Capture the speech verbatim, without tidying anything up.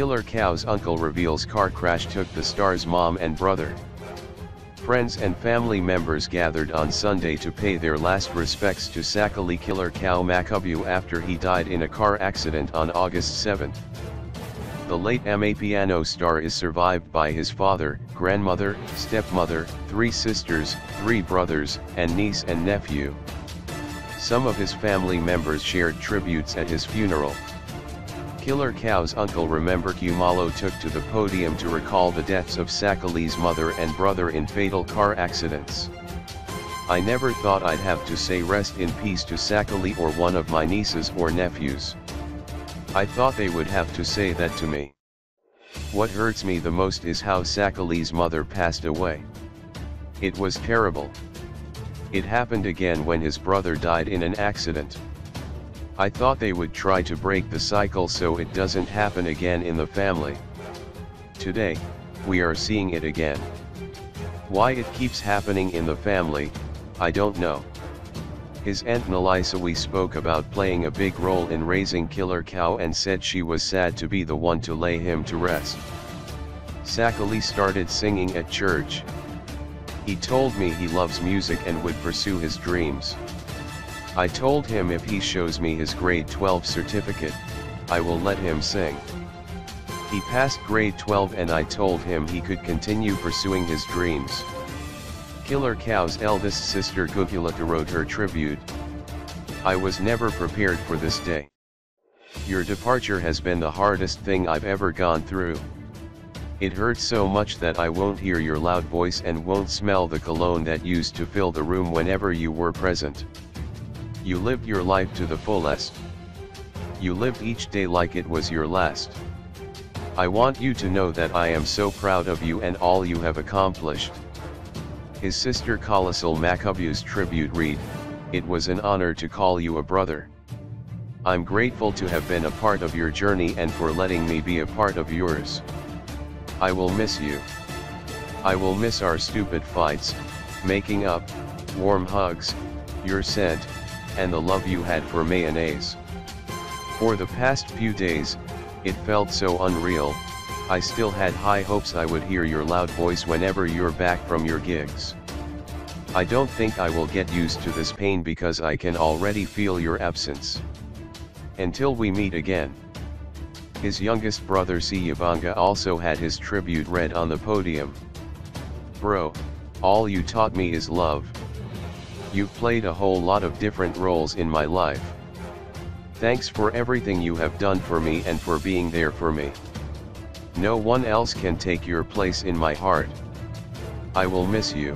Killer Kau's uncle reveals car crash took the star's mom and brother. Friends and family members gathered on Sunday to pay their last respects to Sakhile Killer Kau Makhubu after he died in a car accident on August seventh. The late Amapiano star is survived by his father, grandmother, stepmother, three sisters, three brothers, and niece and nephew. Some of his family members shared tributes at his funeral. Killer Kau's uncle Remember Kumalo took to the podium to recall the deaths of Sakhile's mother and brother in fatal car accidents. "I never thought I'd have to say rest in peace to Sakhile or one of my nieces or nephews. I thought they would have to say that to me. What hurts me the most is how Sakhile's mother passed away. It was terrible. It happened again when his brother died in an accident. I thought they would try to break the cycle so it doesn't happen again in the family. Today, we are seeing it again. Why it keeps happening in the family, I don't know." His aunt Nelisa we spoke about playing a big role in raising Killer Kau and said she was sad to be the one to lay him to rest. Sakhile started singing at church. "He told me he loves music and would pursue his dreams. I told him if he shows me his grade twelve certificate, I will let him sing. He passed grade twelve and I told him he could continue pursuing his dreams." Killer Kau's eldest sister Gugulaka wrote her tribute. "I was never prepared for this day. Your departure has been the hardest thing I've ever gone through. It hurts so much that I won't hear your loud voice and won't smell the cologne that used to fill the room whenever you were present. You lived your life to the fullest. You lived each day like it was your last. I want you to know that I am so proud of you and all you have accomplished." His sister Sakhile Makhubu's tribute read, "It was an honor to call you a brother. I'm grateful to have been a part of your journey and for letting me be a part of yours. I will miss you. I will miss our stupid fights, making up, warm hugs, your scent, and the love you had for mayonnaise. For the past few days, it felt so unreal. I still had high hopes I would hear your loud voice whenever you're back from your gigs. I don't think I will get used to this pain because I can already feel your absence. Until we meet again." His youngest brother Siyabanga also had his tribute read on the podium. "Bro, all you taught me is love. You've played a whole lot of different roles in my life. Thanks for everything you have done for me and for being there for me. No one else can take your place in my heart. I will miss you."